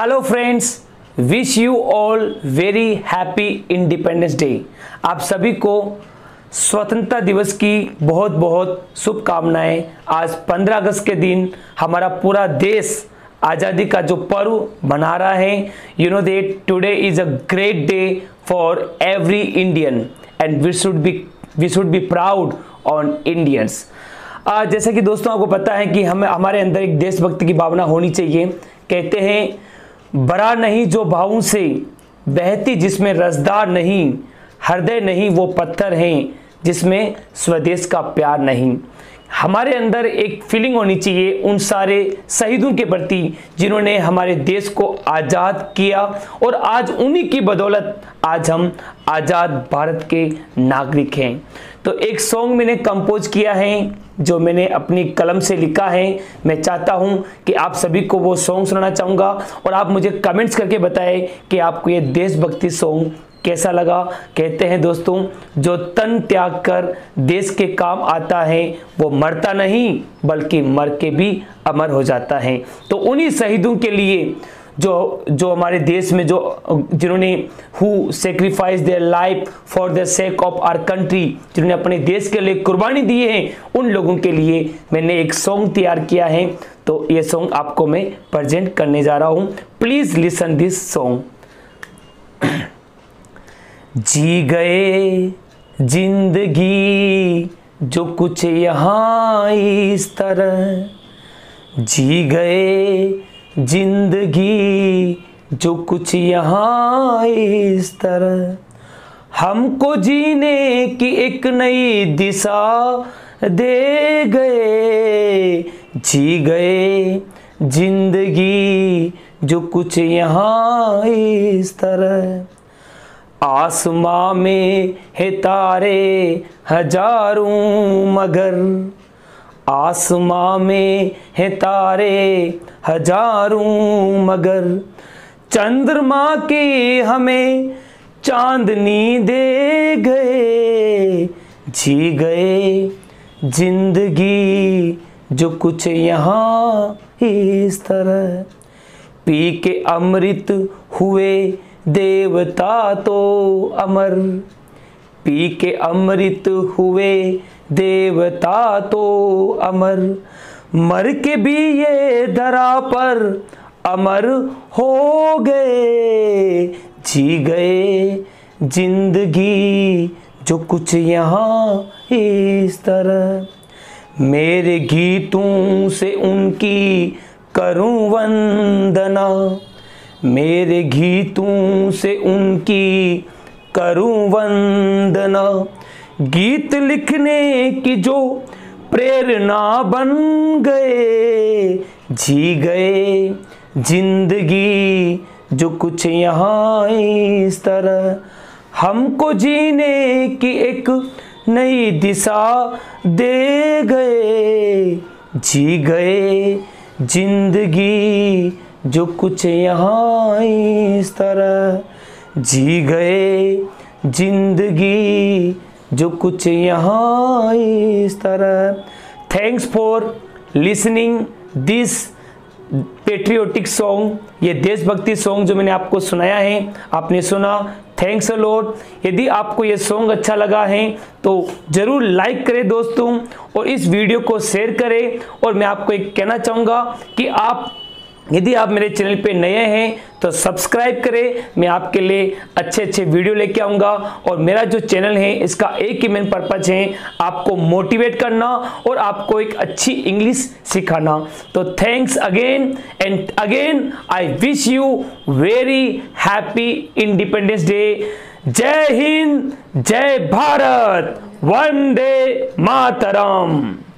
Hello friends, wish you all very happy independence day. आप सभी को स्वतंत्रता दिवस की बहुत बहुत शुभकामनाएं। आज 15 अगस्त के दिन हमारा पूरा देश आज़ादी का जो पर्व मना रहा है। You know that today is a great day for every Indian and we should be proud on Indians. जैसे कि दोस्तों आपको पता है कि हमारे अंदर एक देशभक्ति की भावना होनी चाहिए। कहते हैं बरा नहीं जो भावों से, बहती जिसमें रसदार नहीं, हृदय नहीं वो पत्थर हैं जिसमें स्वदेश का प्यार नहीं। हमारे अंदर एक फीलिंग होनी चाहिए उन सारे शहीदों के प्रति जिन्होंने हमारे देश को आज़ाद किया, और आज उन्हीं की बदौलत आज हम आज़ाद भारत के नागरिक हैं। तो एक सॉन्ग मैंने कंपोज किया है जो मैंने अपनी कलम से लिखा है। मैं चाहता हूं कि आप सभी को वो सॉन्ग सुनाना चाहूँगा, और आप मुझे कमेंट्स करके बताएं कि आपको ये देशभक्ति सॉन्ग कैसा लगा। कहते हैं दोस्तों, जो तन त्याग कर देश के काम आता है वो मरता नहीं बल्कि मर के भी अमर हो जाता है। तो उन्हीं शहीदों के लिए जो हमारे देश में जिन्होंने who sacrifice their life for the sake of our country, जिन्होंने अपने देश के लिए कुर्बानी दी है, उन लोगों के लिए मैंने एक सॉन्ग तैयार किया है। तो ये सॉन्ग आपको मैं प्रेजेंट करने जा रहा हूँ। Please listen this song. जी गए जिंदगी जो कुछ यहाँ इस तरह, जी गए जिंदगी जो कुछ यहाँ इस तरह, हमको जीने की एक नई दिशा दे गए। जी गए जिंदगी जो कुछ यहाँ इस तरह, आसमां में है तारे हजारों मगर, आसमां में है तारे हजारों मगर, चंद्रमा की हमें चांदनी दे गए। जी गए जिंदगी जो कुछ यहाँ इस तरह, पी के अमृत हुए देवता तो अमर, पी के अमृत हुए देवता तो अमर, मर के भी ये धरा पर अमर हो गए। जी गए जिंदगी जो कुछ यहाँ इस तरह, मेरे गीतों से उनकी करूँ वंदना, मेरे गीतों से उनकी करूं वंदना, गीत लिखने की जो प्रेरणा बन गए। जी गए जिंदगी जो कुछ यहाँ इस तरह, हमको जीने की एक नई दिशा दे गए। जी गए जिंदगी जो कुछ यहाँ इस तरह, जी गए जिंदगी जो कुछ यहाँ इस तरह। Thanks for listening this patriotic song. ये देशभक्ति सॉन्ग जो मैंने आपको सुनाया है, आपने सुना। Thanks a lot. यदि आपको ये सॉन्ग अच्छा लगा है तो ज़रूर लाइक करें दोस्तों, और इस वीडियो को शेयर करें। और मैं आपको एक कहना चाहूँगा कि यदि आप मेरे चैनल पे नए हैं तो सब्सक्राइब करें। मैं आपके लिए अच्छे अच्छे वीडियो लेके आऊँगा, और मेरा जो चैनल है इसका एक ही मेन पर्पज है आपको मोटिवेट करना और आपको एक अच्छी इंग्लिश सिखाना। तो thanks again and again. I wish you very happy independence day. जय हिंद, जय भारत, वंदे मातरम।